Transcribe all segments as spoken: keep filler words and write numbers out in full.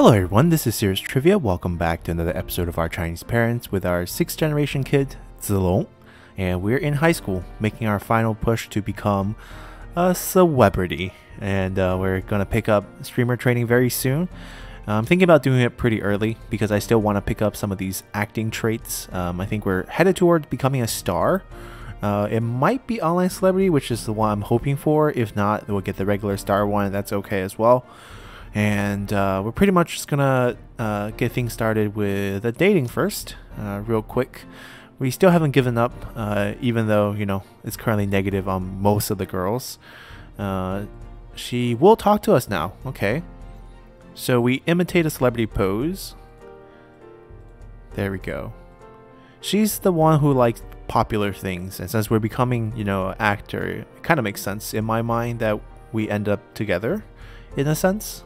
Hello everyone, this is Sirius Trivia. Welcome back to another episode of Our Chinese Parents with our sixth generation kid, Zilong. And we're in high school, making our final push to become a celebrity. And uh, we're going to pick up streamer training very soon. I'm thinking about doing it pretty early because I still want to pick up some of these acting traits. Um, I think we're headed toward becoming a star. Uh, it might be online celebrity, which is the one I'm hoping for. If not, we'll get the regular star one, and that's okay as well. And uh, we're pretty much just gonna uh, get things started with a dating first, uh, real quick. We still haven't given up, uh, even though, you know, it's currently negative on most of the girls. Uh, she will talk to us now, okay. So we imitate a celebrity pose. There we go. She's the one who likes popular things, and since we're becoming, you know, actor, it kind of makes sense in my mind that we end up together, in a sense.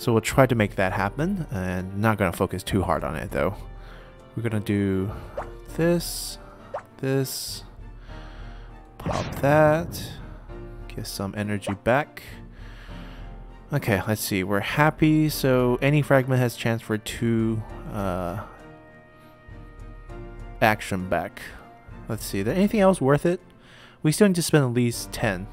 So we'll try to make that happen, and not going to focus too hard on it though. We're going to do this, this, pop that, get some energy back. Okay, let's see, we're happy, so any fragment has chance for two uh, action back. Let's see, is there anything else worth it? We still need to spend at least ten.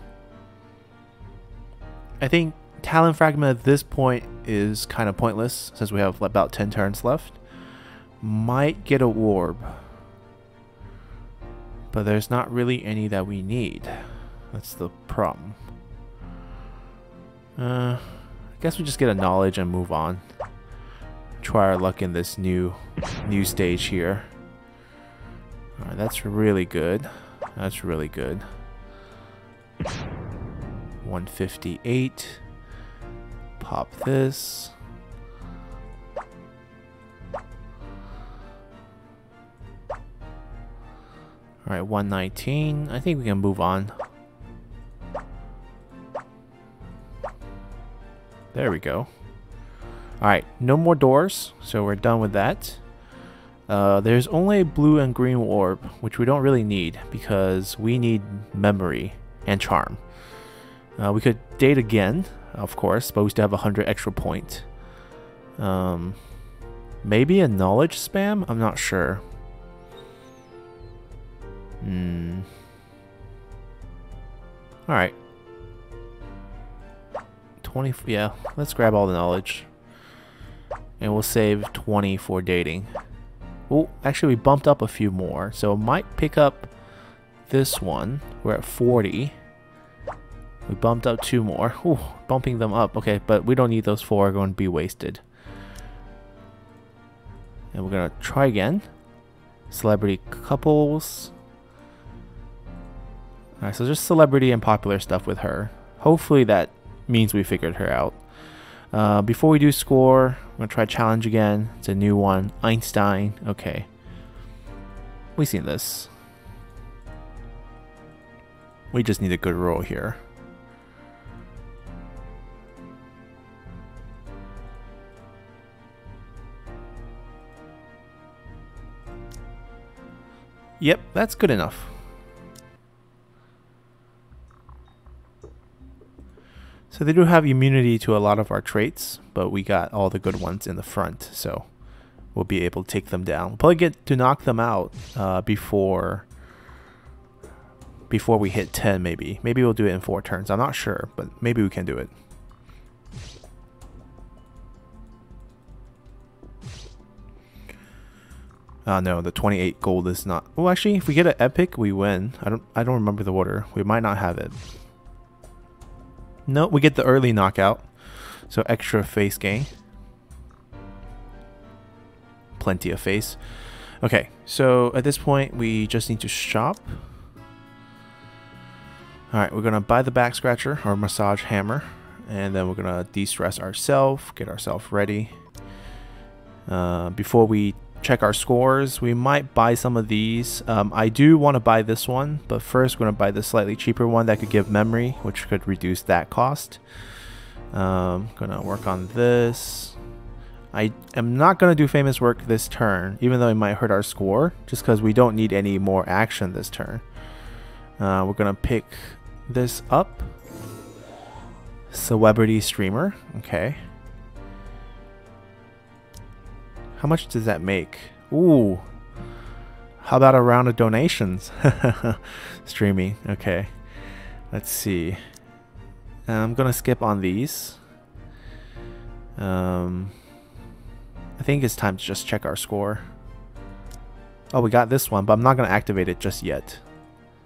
I think talent fragment at this point is kind of pointless since we have about ten turns left. Might get a warp, but there's not really any that we need. That's the problem. Uh, I guess we just get a knowledge and move on. Try our luck in this new, new stage here. All right, that's really good. That's really good. one fifty-eight. Pop this. Alright, one nineteen. I think we can move on. There we go. Alright, no more doors, so we're done with that. Uh, there's only a blue and green orb, which we don't really need because we need memory and charm. Uh, we could date again, of course, but we still have one hundred extra points. Um, maybe a knowledge spam? I'm not sure. Hmm. Alright. twenty, yeah, let's grab all the knowledge. And we'll save twenty for dating. Oh, actually we bumped up a few more, so I might pick up this one. We're at forty. We bumped up two more. Ooh, bumping them up. Okay, but we don't need those four, are going to be wasted. And we're gonna try again. Celebrity couples. Alright, so just celebrity and popular stuff with her. Hopefully that means we figured her out. Uh, before we do score, I'm going to try challenge again. It's a new one. Einstein. Okay. We've seen this. We just need a good roll here. Yep, that's good enough. So they do have immunity to a lot of our traits, but we got all the good ones in the front, so we'll be able to take them down. We'll probably get to knock them out uh, before before we hit ten, maybe. Maybe we'll do it in four turns. I'm not sure, but maybe we can do it. Uh, no, the twenty-eight gold is not. Well, actually, if we get an epic, we win. I don't. I don't remember the order. We might not have it. No, we get the early knockout, so extra face gain. Plenty of face. Okay, so at this point, we just need to shop. Alright, we're going to buy the back scratcher, or massage hammer, and then we're going to de-stress ourselves, get ourselves ready. Uh, before we check our scores, we might buy some of these. Um, I do want to buy this one, but first we're going to buy the slightly cheaper one that could give memory, which could reduce that cost. Um, gonna work on this. I am not going to do famous work this turn, even though it might hurt our score, just because we don't need any more action this turn. Uh, we're going to pick this up. Celebrity streamer. Okay. How much does that make? Ooh. How about a round of donations? Streaming. Okay. Let's see. I'm going to skip on these. Um, I think it's time to just check our score. Oh, we got this one, but I'm not going to activate it just yet.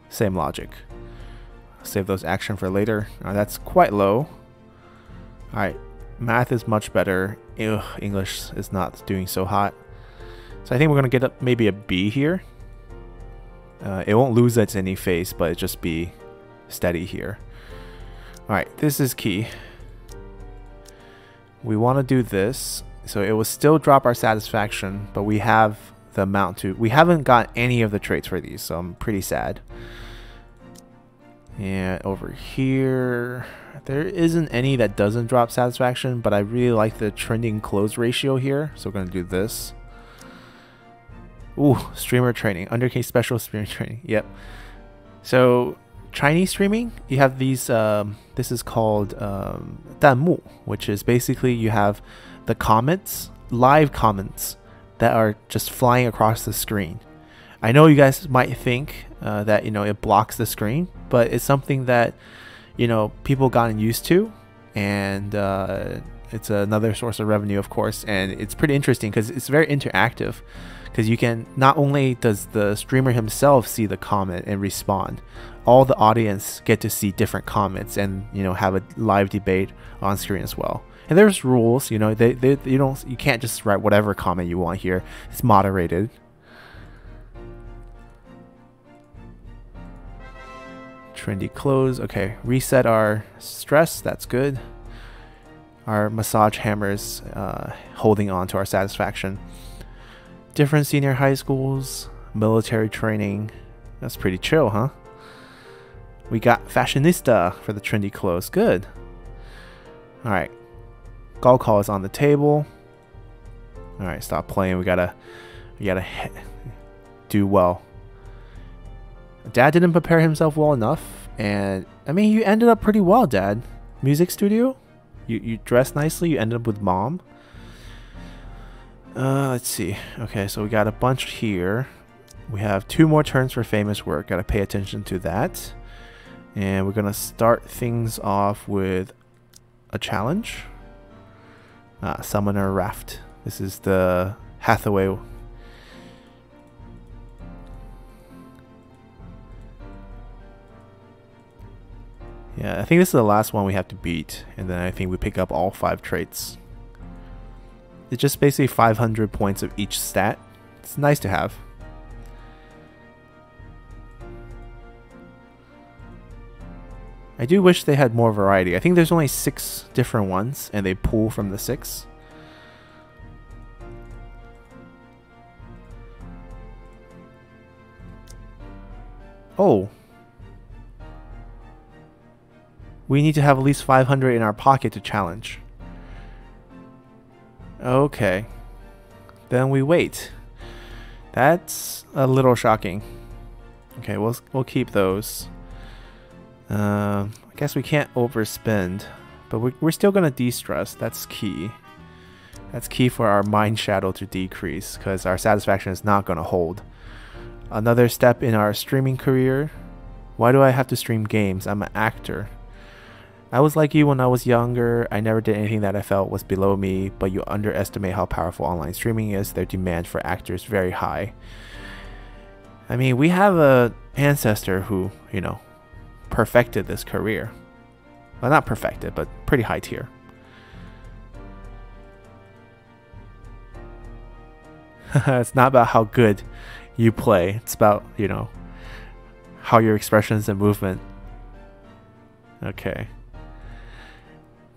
Same logic. Save those action for later. Right, that's quite low. Alright, math is much better. Ugh, English is not doing so hot. So I think we're going to get up maybe a B here. Uh, it won't lose its any face, but it'll just be steady here. Alright, this is key. We want to do this. So it will still drop our satisfaction, but we have the amount to... We haven't got any of the traits for these, so I'm pretty sad. And over here, there isn't any that doesn't drop satisfaction, but I really like the trending close ratio here. So we're going to do this. Ooh, streamer training, undercase special streamer training. Yep. So Chinese streaming, you have these, um, this is called um, Dan Mu, which is basically you have the comments, live comments that are just flying across the screen. I know you guys might think uh, that, you know, it blocks the screen, but it's something that, you know, people gotten used to, and uh, it's another source of revenue, of course. And it's pretty interesting because it's very interactive, because you can, not only does the streamer himself see the comment and respond, all the audience get to see different comments and, you know, have a live debate on screen as well. And there's rules, you know, they, they you don't you can't just write whatever comment you want here. It's moderated. Trendy clothes. Okay, reset our stress. That's good. Our massage hammers uh, holding on to our satisfaction. Different senior high schools, military training. That's pretty chill, huh? We got fashionista for the trendy clothes. Good. All right. Gaokao is on the table. All right, stop playing. We gotta, we gotta do well. Dad didn't prepare himself well enough, and I mean, you ended up pretty well, Dad. Music studio, you you dressed nicely. You ended up with Mom. Uh, let's see. Okay, so we got a bunch here. We have two more turns for famous work. Gotta pay attention to that, and we're gonna start things off with a challenge. Uh, Summoner Raft. This is the Hathaway. Yeah, I think this is the last one we have to beat, and then I think we pick up all five traits. It's just basically five hundred points of each stat. It's nice to have. I do wish they had more variety. I think there's only six different ones, and they pull from the six. Oh. We need to have at least five hundred in our pocket to challenge. Okay. Then we wait. That's a little shocking. Okay, we'll, we'll keep those. Uh, I guess we can't overspend, but we're, we're still going to de-stress. That's key. That's key for our mind shadow to decrease, because our satisfaction is not going to hold. Another step in our streaming career. Why do I have to stream games? I'm an actor. I was like you when I was younger. I never did anything that I felt was below me, but you underestimate how powerful online streaming is. Their demand for actors is very high. I mean, we have an ancestor who, you know, perfected this career. Well, not perfected, but pretty high tier. It's not about how good you play. It's about, you know, how your expressions and movement. Okay.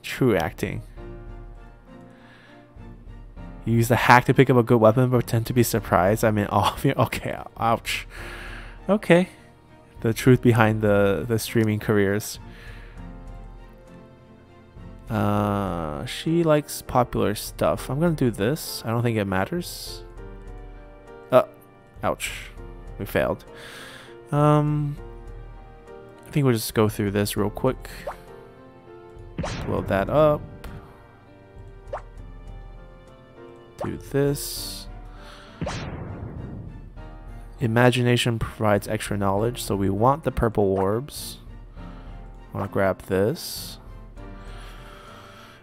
True acting. You use the hack to pick up a good weapon, but pretend to be surprised. I mean, all of you. Okay. Ouch. Okay. The truth behind the, the streaming careers. Uh, she likes popular stuff. I'm going to do this. I don't think it matters. Uh, ouch. We failed. Um, I think we'll just go through this real quick. Blow that up. through this. Imagination provides extra knowledge, so we want the purple orbs. I want to grab this.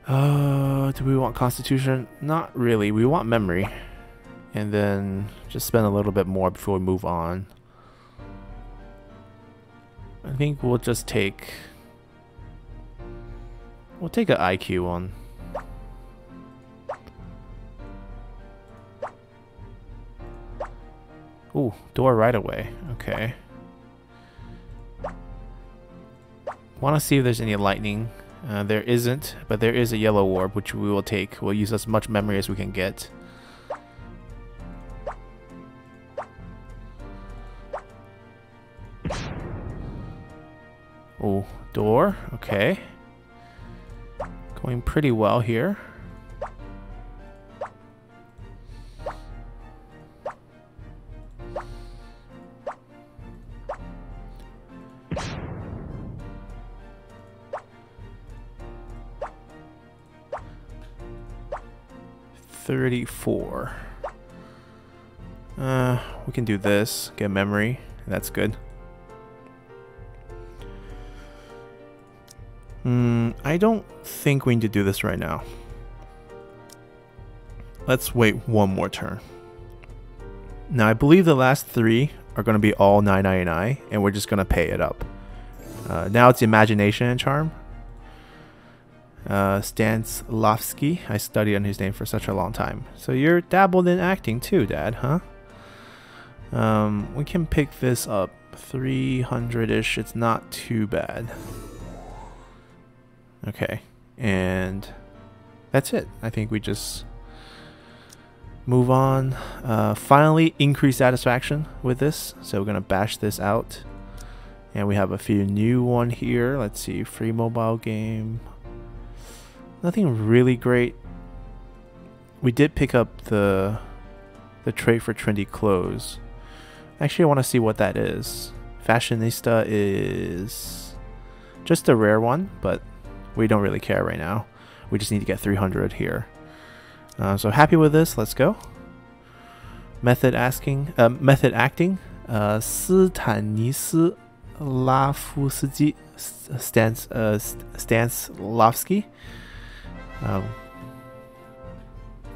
Uh, do we want constitution? Not really. We want memory. And then just spend a little bit more before we move on. I think we'll just take... We'll take an I Q one. Ooh, door right away. Okay. Want to see if there's any lightning. Uh, there isn't, but there is a yellow orb, which we will take. We'll use as much memory as we can get. Ooh, door. Okay. Going pretty well here. thirty-four. Uh, we can do this. Get memory. That's good. Hmm, I don't think we need to do this right now. Let's wait one more turn. Now, I believe the last three are going to be all nine ninety-nine, and we're just going to pay it up. Uh, now it's Imagination and Charm. Uh, Stanislavski. I studied on his name for such a long time. So you're dabbled in acting too, Dad, huh? Um, we can pick this up. three hundred-ish. It's not too bad. Okay, and that's it. I think we just move on. Uh, finally, increased satisfaction with this. So we're going to bash this out. And we have a few new one here. Let's see, free mobile game. Nothing really great. We did pick up the the trait for trendy clothes. Actually, I want to see what that is. Fashionista is just a rare one, but we don't really care right now. We just need to get three hundred here. Uh, so happy with this. Let's go. Method asking. Uh, method acting. Uh, Stanislavski. Stanislavski. Um,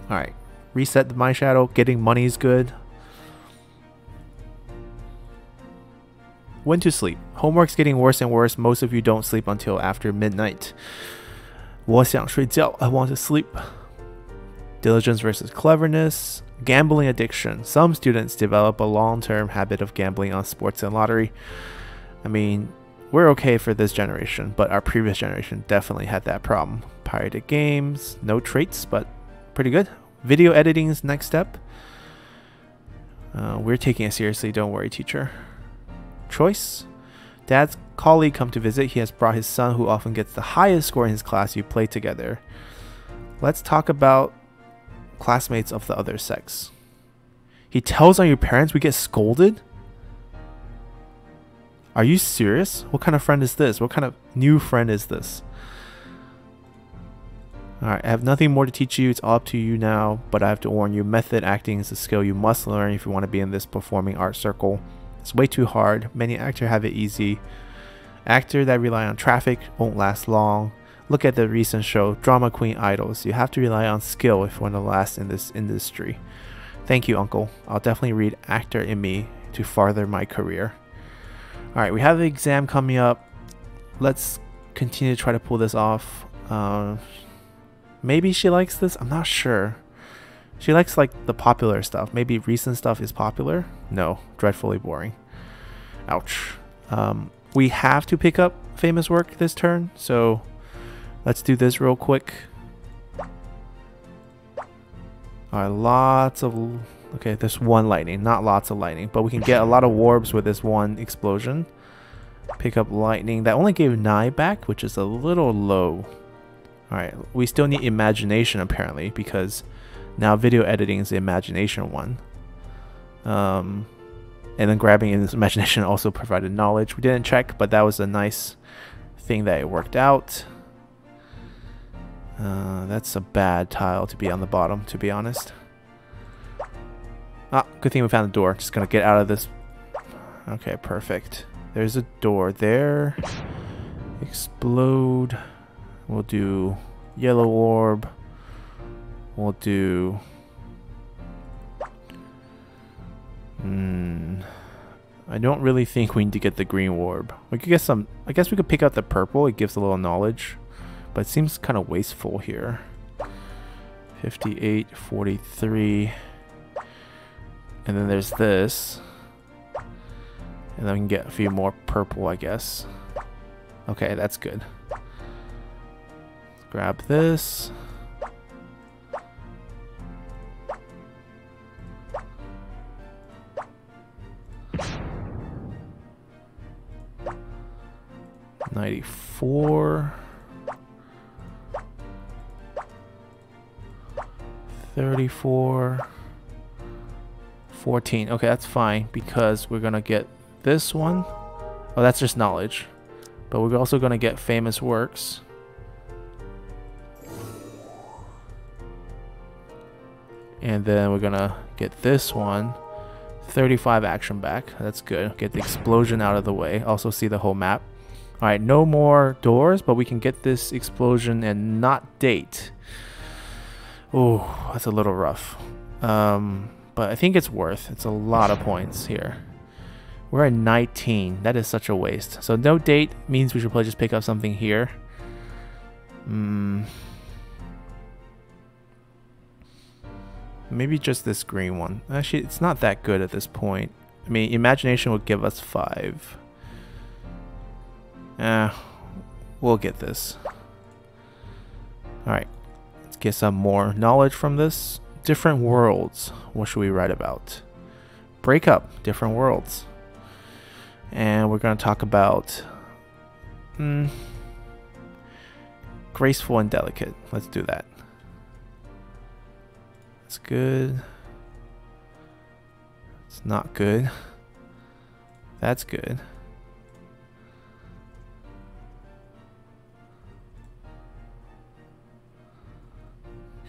all right. Reset the mind shadow. Getting money is good. When to sleep. Homework's getting worse and worse. Most of you don't sleep until after midnight. 我想睡觉. I want to sleep. Diligence versus cleverness. Gambling addiction. Some students develop a long-term habit of gambling on sports and lottery. I mean, we're okay for this generation, but our previous generation definitely had that problem. Pirated games. No traits, but pretty good. Video editing's next step. Uh, we're taking it seriously. Don't worry, teacher. Choice. Dad's colleague come to visit. He has brought his son, who often gets the highest score in his class. You play together. Let's talk about classmates of the other sex. He tells on your parents. We get scolded. Are you serious? What kind of friend is this? What kind of new friend is this? Alright, I have nothing more to teach you. It's all up to you now, but I have to warn you, method acting is a skill you must learn if you want to be in this performing art circle. It's way too hard. Many actors have it easy. Actors that rely on traffic won't last long. Look at the recent show, Drama Queen Idols. You have to rely on skill if you want to last in this industry. Thank you, Uncle. I'll definitely read Actor in Me to farther my career. Alright, we have the exam coming up. Let's continue to try to pull this off. Uh, maybe she likes this? I'm not sure. She likes like the popular stuff. Maybe recent stuff is popular? No, dreadfully boring. Ouch. Um, we have to pick up famous work this turn, so let's do this real quick. Alright, lots of... Okay, there's one lightning, not lots of lightning, but we can get a lot of orbs with this one explosion. Pick up lightning. That only gave nine back, which is a little low. Alright, we still need imagination apparently, because... Now video editing is the imagination one. Um, and then grabbing in this imagination also provided knowledge. We didn't check, but that was a nice thing that it worked out. Uh, that's a bad tile to be on the bottom, to be honest. Ah, good thing we found the door. Just gonna get out of this. Okay, perfect. There's a door there. Explode. We'll do yellow orb. We'll do... Hmm... I don't really think we need to get the green orb. We could get some... I guess we could pick out the purple. It gives a little knowledge. But it seems kind of wasteful here. fifty-eight, forty-three... And then there's this. And then we can get a few more purple, I guess. Okay, that's good. Let's grab this. ninety-four. thirty-four. fourteen. Okay, that's fine because we're gonna get this one. Oh, that's just knowledge. But we're also gonna get famous works. And then we're gonna get this one. thirty-five action back. That's good. Get the explosion out of the way. Also see the whole map. Alright, no more doors, but we can get this explosion and not date. Oh, that's a little rough. Um... But I think it's worth. It's a lot of points here. We're at nineteen. That is such a waste. So no date means we should probably just pick up something here. Mm. Maybe just this green one. Actually, it's not that good at this point. I mean, imagination would give us five. Eh, we'll get this. Alright. Let's get some more knowledge from this. Different worlds. What should we write about? Break up different worlds. And we're going to talk about mm, graceful and delicate. Let's do that. That's good. It's not good. That's good.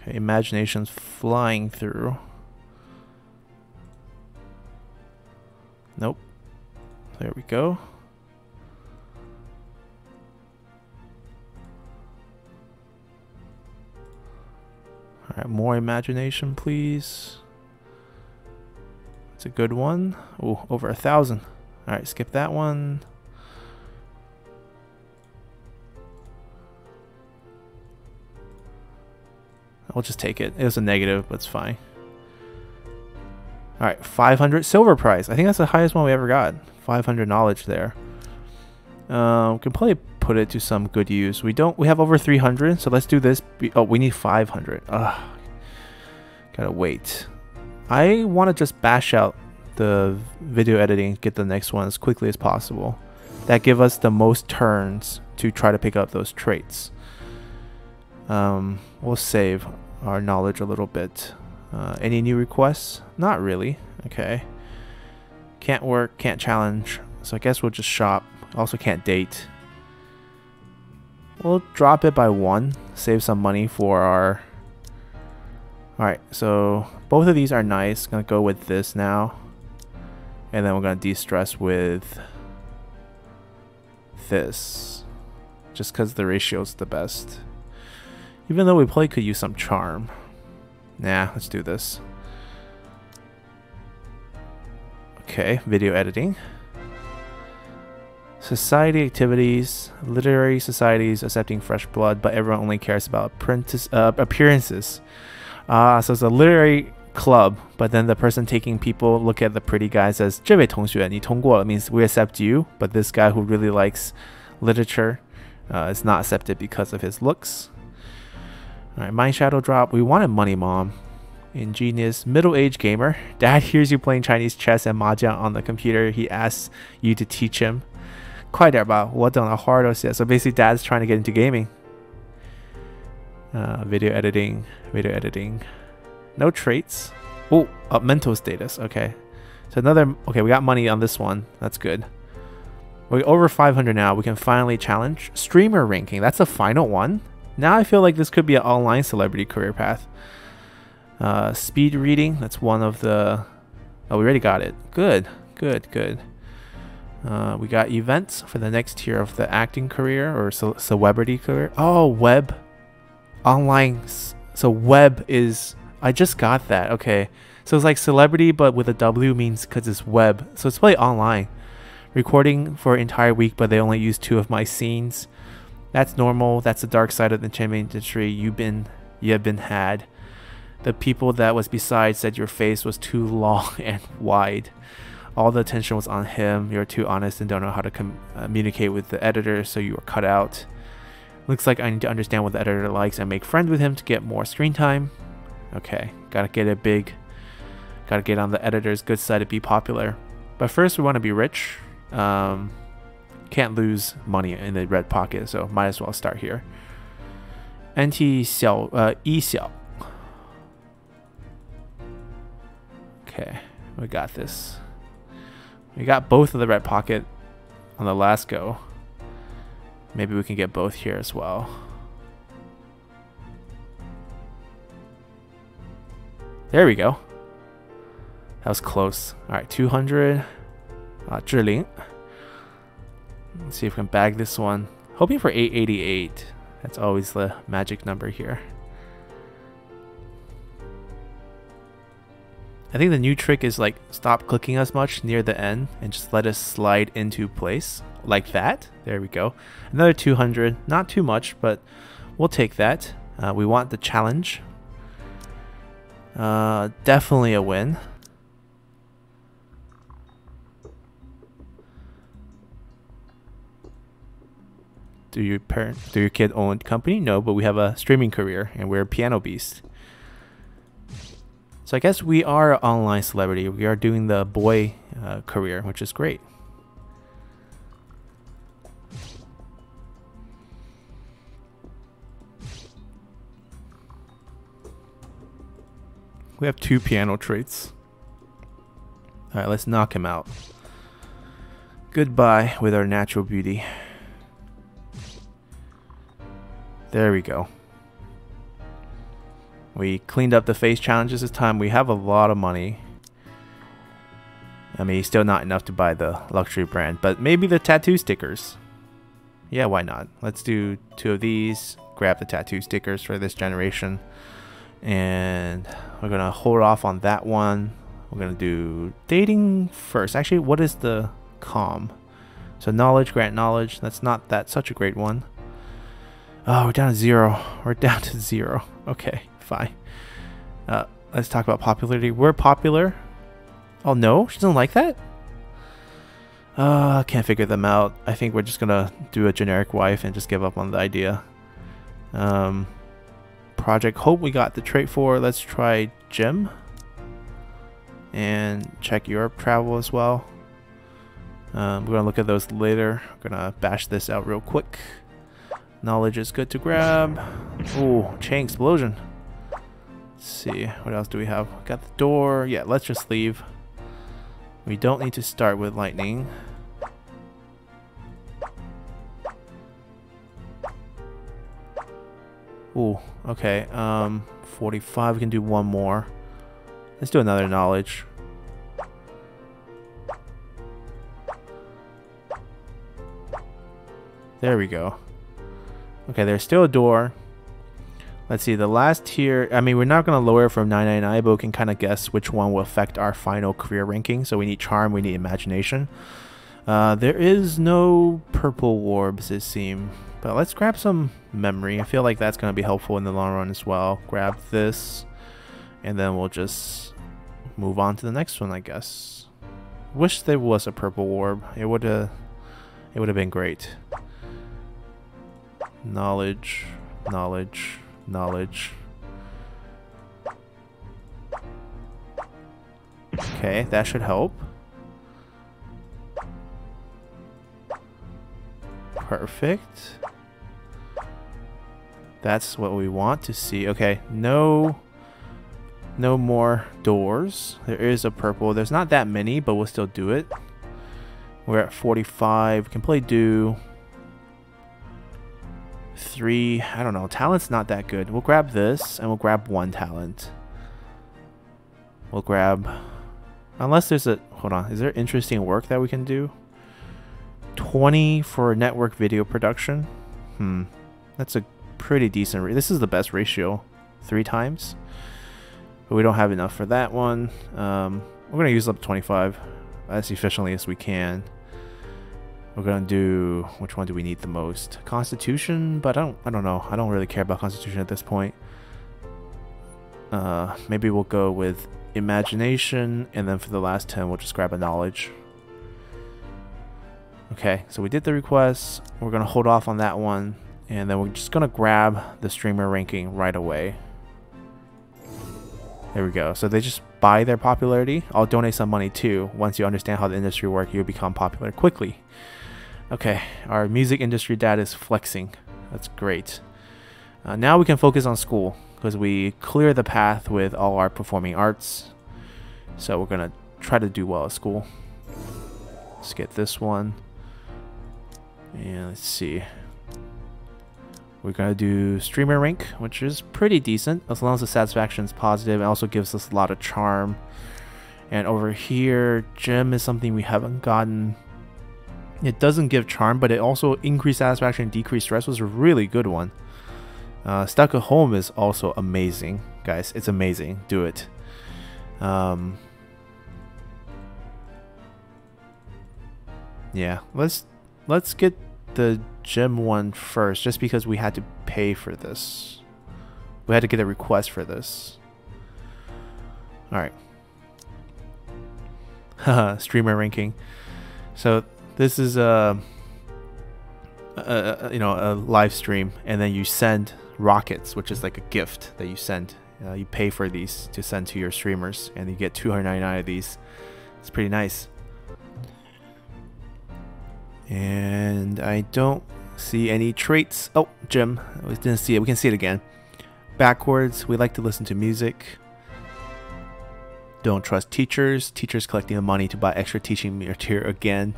Imagination's flying through. Nope. There we go. All right, more imagination, please. That's a good one. Oh, over a thousand. All right, skip that one. We'll just take it. It was a negative, but it's fine. All right, five hundred silver prize. I think that's the highest one we ever got. five hundred knowledge there. Uh, we can probably put it to some good use. We don't. We have over three hundred, so let's do this. Be oh, we need five hundred. Ugh. Gotta wait. I want to just bash out the video editing and get the next one as quickly as possible. That give us the most turns to try to pick up those traits. Um, we'll save our knowledge a little bit. Uh, any new requests? Not really. Okay. Can't work, can't challenge. So I guess we'll just shop. Also can't date. We'll drop it by one. Save some money for our... Alright, so both of these are nice. Gonna go with this now. And then we're gonna de-stress with this. Just because the ratio's the best. Even though we probably could use some charm. Nah, let's do this. Okay, video editing. Society activities. Literary societies accepting fresh blood, but everyone only cares about apprentice, uh, appearances. Ah, uh, so it's a literary club, but then the person taking people look at the pretty guy and says, "这位同学,你通过." Means we accept you, but this guy who really likes literature uh, is not accepted because of his looks. Alright, Mind Shadow Drop. We wanted money, Mom. Ingenious middle-aged gamer. Dad hears you playing Chinese chess and mahjong on the computer. He asks you to teach him. So basically, Dad's trying to get into gaming. Uh, video editing. Video editing. No traits. Oh, up mental status. Okay. So another... Okay, we got money on this one. That's good. We're over five hundred now. We can finally challenge. Streamer ranking. That's the final one. Now I feel like this could be an online celebrity career path. Uh, speed reading, that's one of the Oh, we already got it. Good, good, good. Uh, we got events for the next tier of the acting career or ce celebrity career. Oh, web. Online. So web is... I just got that. Okay. So it's like celebrity, but with a W means because it's web. So it's probably online. Recording for an entire week, but they only used two of my scenes. That's normal. That's the dark side of the entertainment industry. You've been... You have been had. The people that was beside said your face was too long and wide. All the attention was on him. You're too honest and don't know how to com communicate with the editor, so you were cut out. Looks like I need to understand what the editor likes and make friends with him to get more screen time. Okay, gotta get a big, gotta get on the editor's good side to be popular. But first, we want to be rich. Um, can't lose money in the red pocket, so might as well start here. N T Xiao, uh, Yi Xiao. Okay, we got this. We got both of the red pocket on the last go. Maybe we can get both here as well. There we go. That was close. All right, two hundred. Uh, Zhiling. Let's see if we can bag this one. Hoping for eight eighty-eight. That's always the magic number here. I think the new trick is like stop clicking as much near the end and just let us slide into place like that. There we go. Another two hundred, not too much, but we'll take that. Uh, we want the challenge. Uh, definitely a win. Do your parent, do your kid own company? No, but we have a streaming career and we're a piano beast. So I guess we are an online celebrity. We are doing the boy uh, career, which is great. We have two piano traits. All right, let's knock him out. Goodbye with our natural beauty. There we go. We cleaned up the face challenges this time. We have a lot of money. I mean, still not enough to buy the luxury brand, but maybe the tattoo stickers. Yeah, why not? Let's do two of these, grab the tattoo stickers for this generation. And we're gonna hold off on that one. We're gonna do dating first. Actually, what is the com? So knowledge, grant knowledge. That's not that such a great one. Oh, we're down to zero. We're down to zero. Okay. Fine. Uh, let's talk about popularity. We're popular. Oh no, she doesn't like that? Uh, can't figure them out. I think we're just gonna do a generic wife and just give up on the idea. Um, Project Hope we got the trait for. Let's try Gym. And check Europe travel as well. Um, we're gonna look at those later. We're gonna bash this out real quick. Knowledge is good to grab. Ooh, chain explosion. See, what else do we have? Got the door. Yeah, let's just leave. We don't need to start with lightning. Ooh, okay. Um, forty-five. We can do one more. Let's do another knowledge. There we go. Okay, there's still a door. Let's see, the last tier, I mean, we're not going to lower from nine ninety-nine, but we can kind of guess which one will affect our final career ranking. So we need charm, we need imagination. Uh, there is no purple orbs, it seems. But let's grab some memory. I feel like that's going to be helpful in the long run as well. Grab this, and then we'll just move on to the next one, I guess. Wish there was a purple orb. It would have it would have been great. Knowledge, knowledge, knowledge. Okay, that should help. Perfect. That's what we want to see. Okay, no, no more doors. There is a purple. There's not that many, but we'll still do it. We're at forty-five. We can play do. Three, I don't know, talent's not that good. We'll grab this and we'll grab one talent. We'll grab Unless there's a... Hold on. Is there interesting work that we can do? twenty for network video production. Hmm. That's a pretty decent... This is the best ratio. Three times. But we don't have enough for that one. Um, we're going to use up twenty-five as efficiently as we can. We're going to do... Which one do we need the most? Constitution? But I don't, I don't know. I don't really care about Constitution at this point. Uh, maybe we'll go with Imagination. And then for the last ten, we'll just grab a Knowledge. Okay, so we did the requests. We're going to hold off on that one. And then we're just going to grab the streamer ranking right away. There we go. So they just buy their popularity. I'll donate some money too. Once you understand how the industry works, you'll become popular quickly. Okay, our music industry dad is flexing. That's great. Uh, now we can focus on school because we clear the path with all our performing arts. So we're going to try to do well at school. Let's get this one. And let's see. We're going to do streamer rank, which is pretty decent, as long as the satisfaction is positive. It also gives us a lot of charm. And over here, gem is something we haven't gotten. It doesn't give charm, but it also increased satisfaction, decreased stress was a really good one. Uh, stuck at home is also amazing, guys. It's amazing. Do it. Um, yeah, let's let's get the gem one first, just because we had to pay for this. We had to get a request for this. Alright. Haha, streamer ranking. So this is a, a, you know, a live stream, and then you send rockets, which is like a gift that you send. Uh, you pay for these to send to your streamers, and you get two hundred ninety-nine of these. It's pretty nice. And I don't see any traits. Oh, Jim, we didn't see it. We can see it again. Backwards. We like to listen to music. Don't trust teachers. Teachers collecting the money to buy extra teaching material again.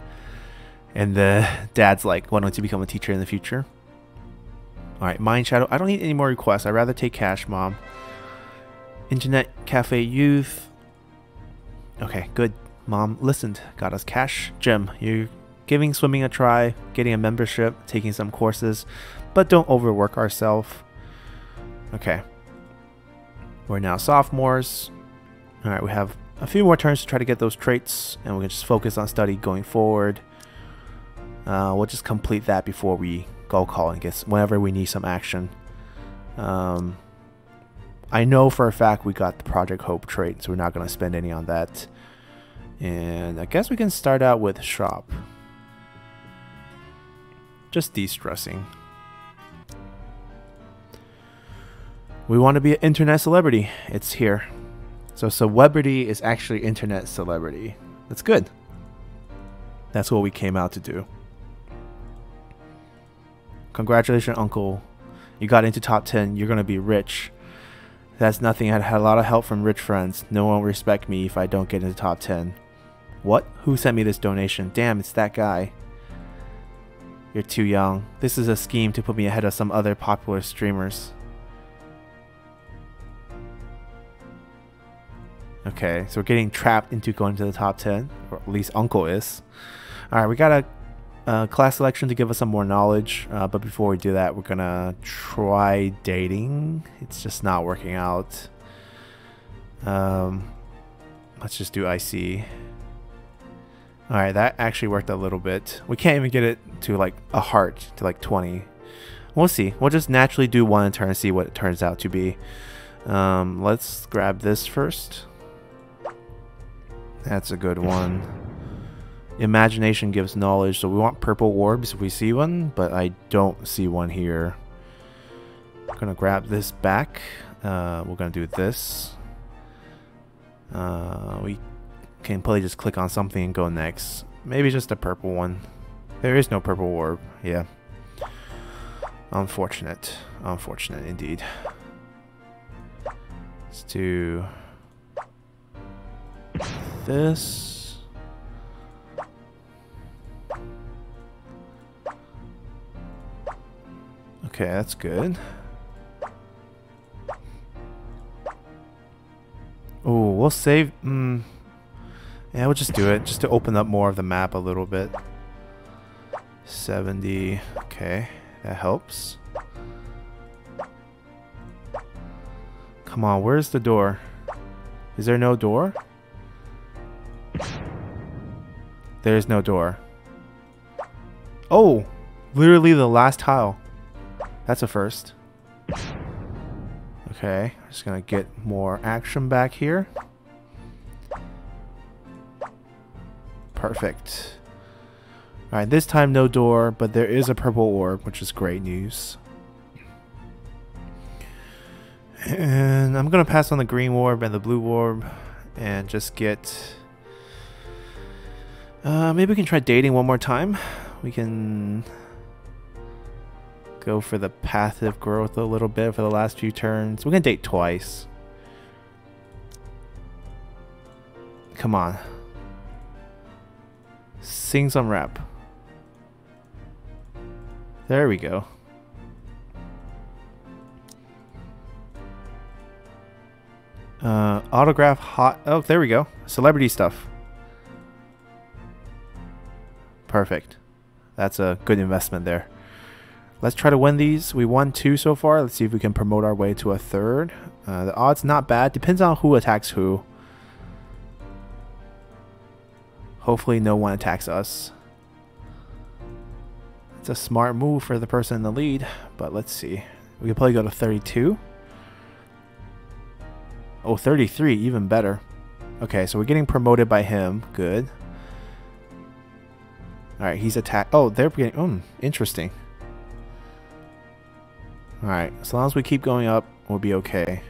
And the dad's like, why don't you become a teacher in the future? All right, Mind Shadow. I don't need any more requests. I'd rather take cash, Mom. Internet Cafe Youth. Okay, good. Mom listened. Got us cash. Jim, you... Giving swimming a try, getting a membership, taking some courses, but don't overwork ourselves. Okay. We're now sophomores. All right, we have a few more turns to try to get those traits, and we can just focus on study going forward. Uh, we'll just complete that before we go call and get whenever we need some action. Um, I know for a fact we got the Project Hope trait, so we're not going to spend any on that. And I guess we can start out with shop. Just de-stressing. We want to be an internet celebrity. It's here. So celebrity is actually internet celebrity. That's good. That's what we came out to do. Congratulations, Uncle. You got into top ten. You're going to be rich. That's nothing. I had a lot of help from rich friends. No one will respect me if I don't get into the top ten. What? Who sent me this donation? Damn, it's that guy. You're too young. This is a scheme to put me ahead of some other popular streamers. Okay, so we're getting trapped into going to the top ten, or at least Uncle is. Alright, we got a uh, class selection to give us some more knowledge, uh, but before we do that, we're gonna try dating. It's just not working out. Um, let's just do I C. All right, that actually worked a little bit. We can't even get it to like a heart, to like twenty. We'll see. We'll just naturally do one in turn and see what it turns out to be. Um, let's grab this first. That's a good one. Imagination gives knowledge, so we want purple orbs if we see one, but I don't see one here. I'm gonna grab this back. Uh, we're gonna do this. Uh, we can probably just click on something and go next. Maybe just a purple one. There is no purple orb. Yeah. Unfortunate. Unfortunate indeed. Let's do this. Okay, that's good. Oh, we'll save... Mm. Yeah, we'll just do it, just to open up more of the map a little bit. seventy, okay, that helps. Come on, where's the door? Is there no door? There's no door. Oh, literally the last tile. That's a first. Okay, I'm just gonna get more action back here. Perfect. Alright, this time no door, but there is a purple orb, which is great news. And I'm gonna pass on the green orb and the blue orb and just get... Uh, maybe we can try dating one more time. We can go for the path of growth a little bit for the last few turns. We're gonna date twice. Come on. Sing some rap. There we go. Uh, autograph hot. Oh, there we go. Celebrity stuff. Perfect. That's a good investment there. Let's try to win these. We won two so far. Let's see if we can promote our way to a third. Uh, the odds not bad. Depends on who attacks who. Hopefully no one attacks us. It's a smart move for the person in the lead, but let's see. We could probably go to thirty-two. Oh, thirty-three, even better. Okay, so we're getting promoted by him. Good. Alright, he's attacked. Oh, they're getting... Um, interesting. Alright, as long as we keep going up, we'll be okay.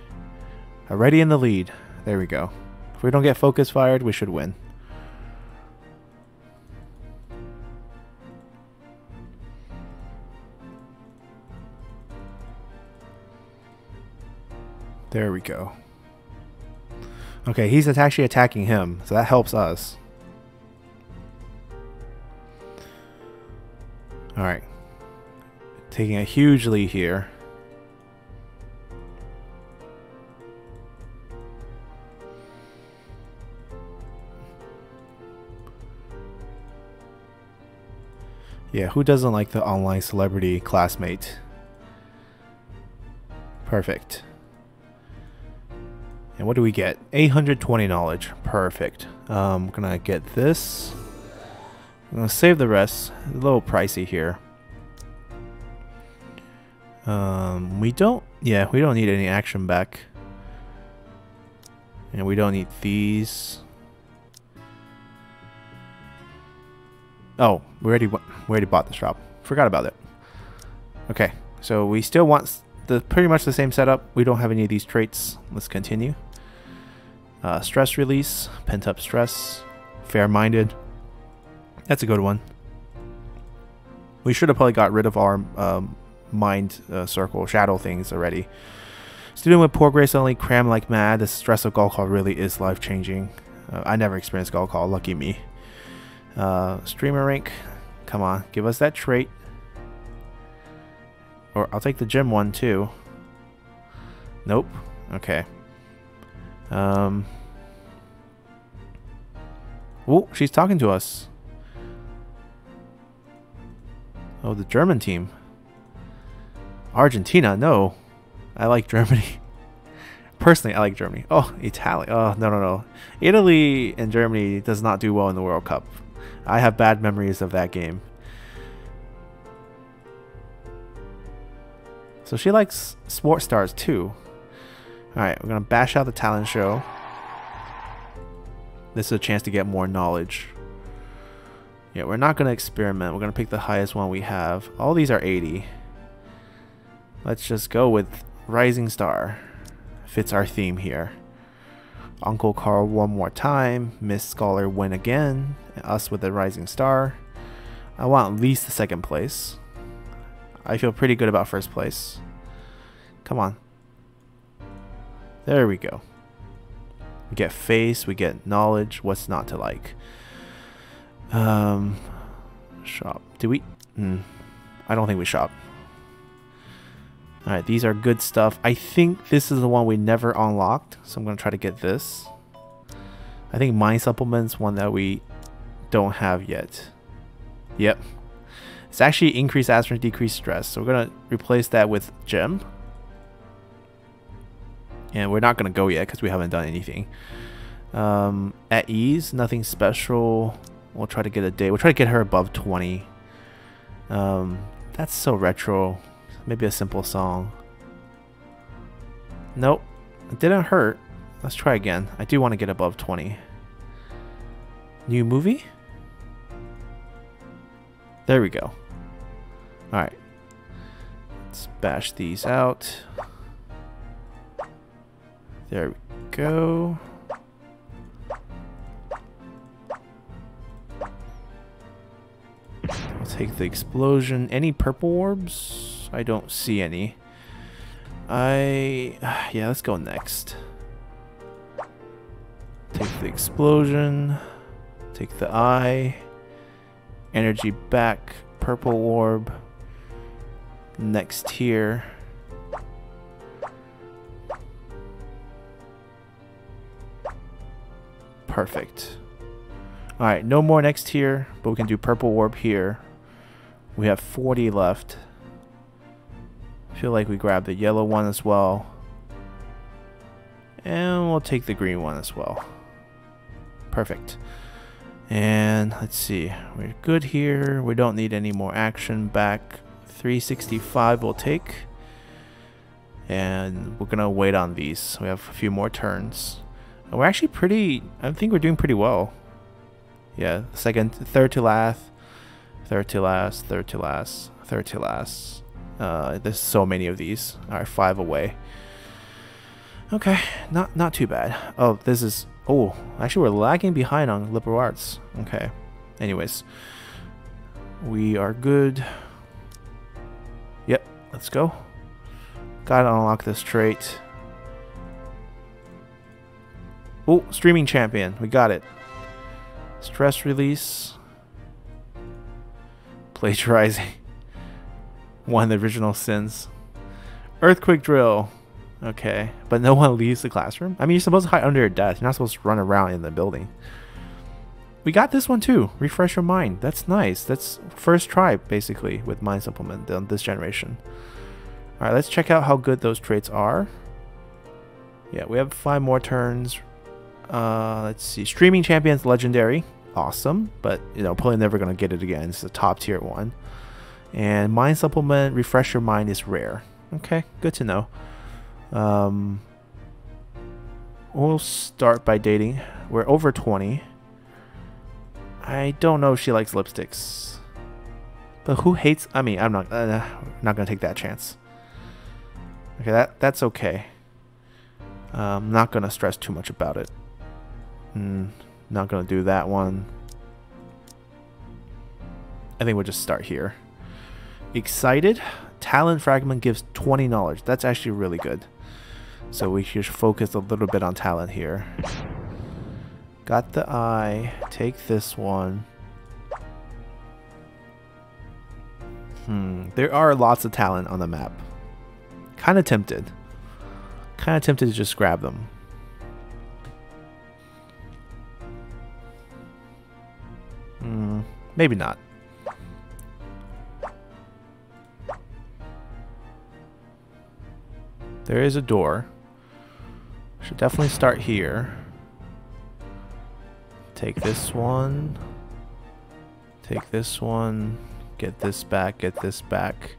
Already in the lead. There we go. If we don't get focus fired, we should win. There we go. Okay, he's actually attacking him, so that helps us. Alright. Taking a huge lead here. Yeah, who doesn't like the online celebrity classmate? Perfect. And what do we get? eight hundred twenty knowledge. Perfect. Um, I'm gonna get this. I'm gonna save the rest. A little pricey here. Um, we don't... Yeah, we don't need any action back. And we don't need these. Oh, we already, we already bought the shop. Forgot about it. Okay, so we still want the pretty much the same setup. We don't have any of these traits. Let's continue. Uh, stress release, pent-up stress, fair-minded. That's a good one. We should have probably got rid of our um, mind uh, circle shadow things already. Student with poor grades suddenly cram like mad. The stress of Gaokao really is life-changing. Uh, I never experienced Gaokao, lucky me. Uh, streamer rank, come on, give us that trait. Or I'll take the gym one too. Nope. Okay. Um. Oh, she's talking to us. Oh, the German team. Argentina, no. I like Germany. Personally, I like Germany. Oh, Italy. Oh, no, no, no. Italy and Germany does not do well in the World Cup. I have bad memories of that game. So she likes sports stars too. Alright, we're going to bash out the talent show. This is a chance to get more knowledge. Yeah, we're not going to experiment. We're going to pick the highest one we have. All these are eighty. Let's just go with Rising Star. Fits our theme here. Uncle Carl one more time. Miss Scholar win again. Us with the Rising Star. I want at least the second place. I feel pretty good about first place. Come on. There we go. We get face. We get knowledge. What's not to like? Um, shop. Do we? Mm, I don't think we shop. All right, these are good stuff. I think this is the one we never unlocked, so I'm gonna try to get this. I think mind supplements, one that we don't have yet. Yep. It's actually increased aspirin, decreased stress. So we're going to replace that with gem. And we're not going to go yet because we haven't done anything. Um, at ease, nothing special. We'll try to get a day. We'll try to get her above twenty. Um, that's so retro. Maybe a simple song. Nope. It didn't hurt. Let's try again. I do want to get above twenty. New movie? There we go. Alright. Let's bash these out. There we go. I'll take the explosion. Any purple orbs? I don't see any. I... Yeah, let's go next. Take the explosion. Take the eye. Energy back. Purple orb. Next tier. Perfect. Alright, no more next tier, but we can do purple orb here. We have forty left. I feel like we grabbed the yellow one as well. And we'll take the green one as well. Perfect. And let's see. We're good here. We don't need any more action back. three sixty-five we'll take. And we're going to wait on these. We have a few more turns. And we're actually pretty... I think we're doing pretty well. Yeah. Second, third to last. Third to last. Third to last. Third to last. Uh, there's so many of these. Alright, five away. Okay, not not too bad. Oh, this is... Oh, actually we're lagging behind on liberal arts. Okay, anyways. We are good. Yep, let's go. Gotta unlock this trait. Oh, streaming champion. We got it. Stress release. Plagiarizing. One of the original sins. Earthquake drill. Okay. But no one leaves the classroom? I mean, you're supposed to hide under your desk. You're not supposed to run around in the building. We got this one too. Refresh your mind. That's nice. That's first try, basically, with mind supplement on this generation. Alright, let's check out how good those traits are. Yeah, we have five more turns. Uh, let's see. Streaming Champions Legendary. Awesome. But, you know, probably never going to get it again. It's a top tier one. And mind supplement, refresh your mind is rare. Okay, good to know. Um, we'll start by dating. We're over twenty. I don't know if she likes lipsticks. But who hates... I mean, I'm not uh, not going to take that chance. Okay, that that's okay. Uh, I'm not going to stress too much about it. Mm, not going to do that one. I think we'll just start here. Excited. Talent fragment gives twenty knowledge. That's actually really good. So we should focus a little bit on talent here. Got the eye. Take this one. Hmm. There are lots of talent on the map. Kind of tempted. Kind of tempted to just grab them. Hmm. Maybe not. There is a door. Should definitely start here. Take this one. Take this one. Get this back. Get this back.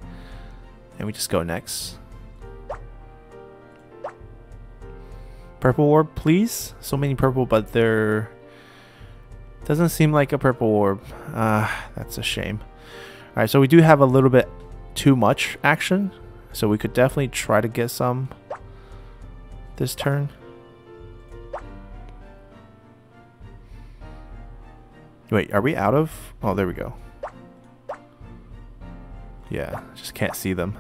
And we just go next. Purple orb, please. So many purple, but there doesn't seem like a purple orb. Ah, uh, that's a shame. All right, so we do have a little bit too much action. So we could definitely try to get some this turn. Wait, are we out of? Oh, there we go. Yeah, just can't see them.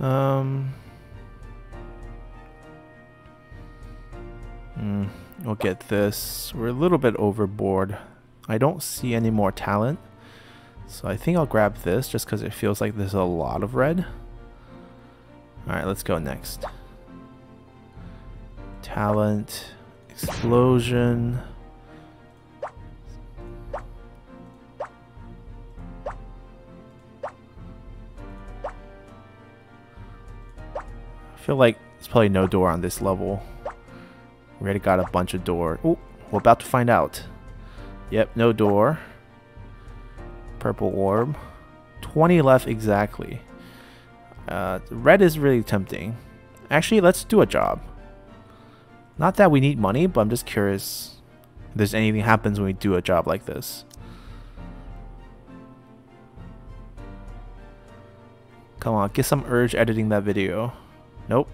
Um, mm, we'll get this. We're a little bit overboard. I don't see any more talent. So I think I'll grab this just because it feels like there's a lot of red. Alright, let's go next. Talent, Explosion. I feel like there's probably no door on this level. We already got a bunch of door. Oh, we're about to find out. Yep, no door. Purple orb. twenty left exactly. Uh, red is really tempting. Actually, let's do a job. Not that we need money, but I'm just curious if there's anything happens when we do a job like this. Come on, get some urge editing that video. Nope.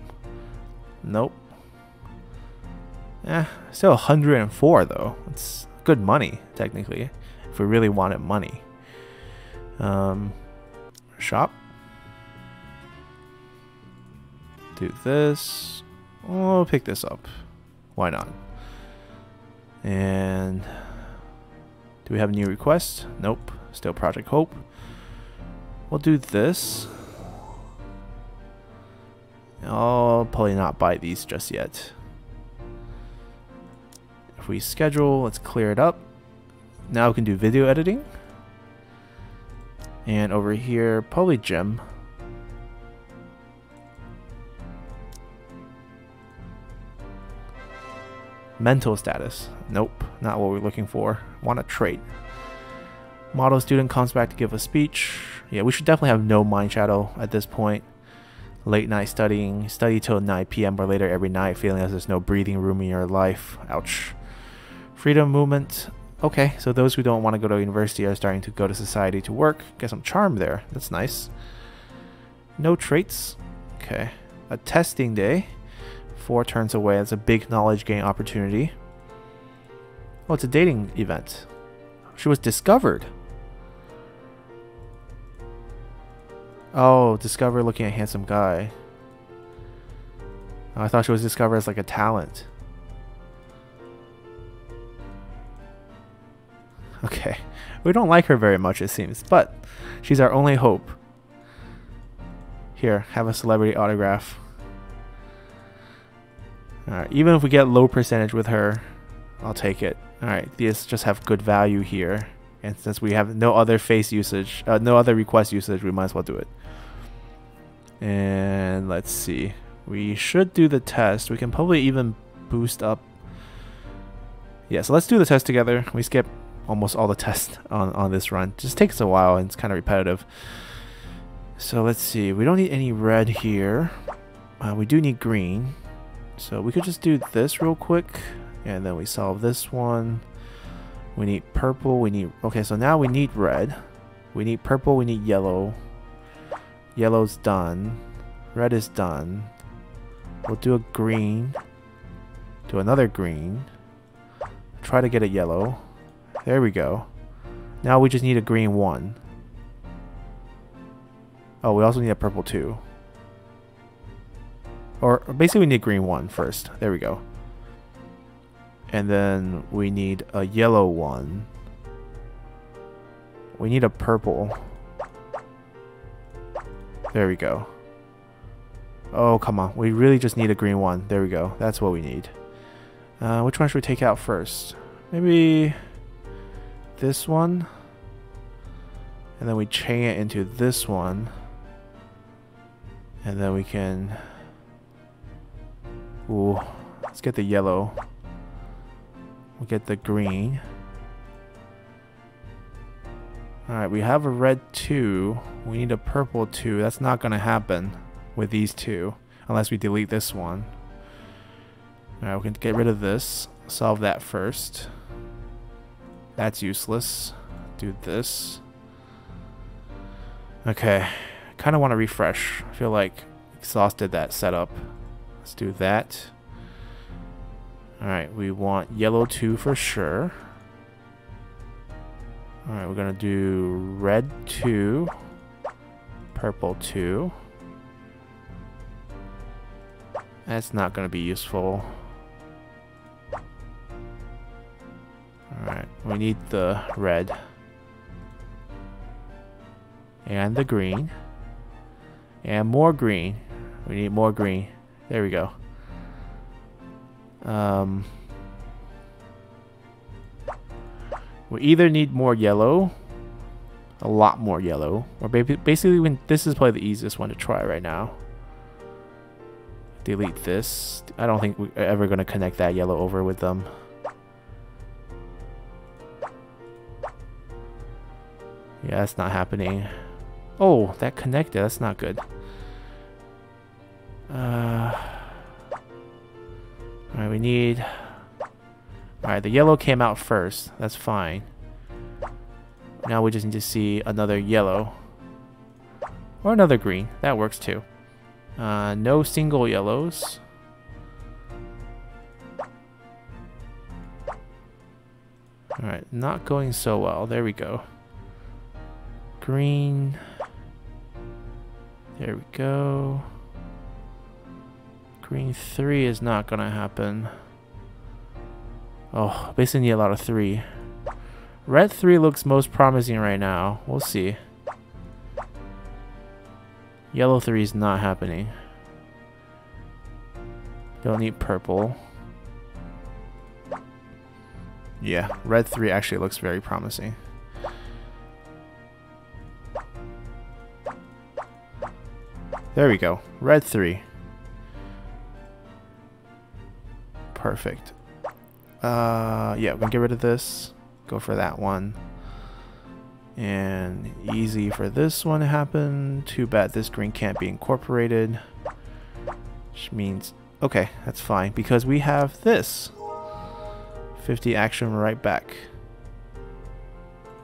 Nope. Eh, still one hundred and four though. It's good money, technically, if we really wanted money. Um, shop. Do this. I'll pick this up. Why not? And do we have a new request? Nope. Still Project Hope. We'll do this. I'll probably not buy these just yet. If we schedule, let's clear it up. Now we can do video editing. And over here, probably gym. Mental status. Nope, not what we're looking for. Want a trait. Model student comes back to give a speech. Yeah, we should definitely have no mind shadow at this point. Late night studying. Study till nine p m or later every night, feeling as there's no breathing room in your life. Ouch. Freedom movement. Okay, so those who don't want to go to university are starting to go to society to work. Get some charm there. That's nice. No traits. Okay. A testing day. Four turns away. That's a big knowledge gain opportunity. Oh, it's a dating event. She was discovered. Oh, discover looking at a handsome guy. Oh, I thought she was discovered as like a talent. Okay, we don't like her very much, it seems, but she's our only hope. Here, have a celebrity autograph. Alright, even if we get low percentage with her, I'll take it. Alright, these just have good value here. And since we have no other face usage, uh, no other request usage, we might as well do it. And let's see. We should do the test. We can probably even boost up. Yeah, so let's do the test together. We skip almost all the tests on, on this run. It just takes a while and it's kind of repetitive. So let's see. We don't need any red here. Uh, we do need green. So we could just do this real quick. And then we solve this one. We need purple. We need... Okay, so now we need red. We need purple. We need yellow. Yellow's done. Red is done. We'll do a green. Do another green. Try to get a yellow. There we go. Now we just need a green one. Oh, we also need a purple two. Or basically we need green one first. There we go. And then we need a yellow one. We need a purple. There we go. Oh, come on. We really just need a green one. There we go. That's what we need. Uh, which one should we take out first? Maybe this one. And then we chain it into this one. And then we can... Ooh, let's get the yellow. We'll get the green. Alright, we have a red two. We need a purple two. That's not going to happen with these two. Unless we delete this one. Alright, we can get rid of this. Solve that first. That's useless. Do this. Okay. Kind of want to refresh. I feel like exhausted that setup. Let's do that. Alright, we want yellow two for sure. Alright, we're gonna do red two, purple two. That's not gonna be useful. Alright, we need the red. And the green. And more green. We need more green. There we go. Um, We either need more yellow, a lot more yellow, or basically when this is probably the easiest one to try right now. Delete this. I don't think we're ever going to connect that yellow over with them. Yeah, that's not happening. Oh, that connected. That's not good. Uh, Alright, we need... Alright, the yellow came out first. That's fine. Now we just need to see another yellow. Or another green. That works too. Uh, no single yellows. Alright, not going so well. There we go. Green. There we go. Green three is not gonna happen. Oh, basically need a lot of three. Red three looks most promising right now. We'll see. Yellow three is not happening. Don't need purple. Yeah, red three actually looks very promising. There we go. Red three. Perfect. Uh, yeah, we can get rid of this. Go for that one. And easy for this one to happen. Too bad this green can't be incorporated. Which means, okay, that's fine. Because we have this. fifty action right back.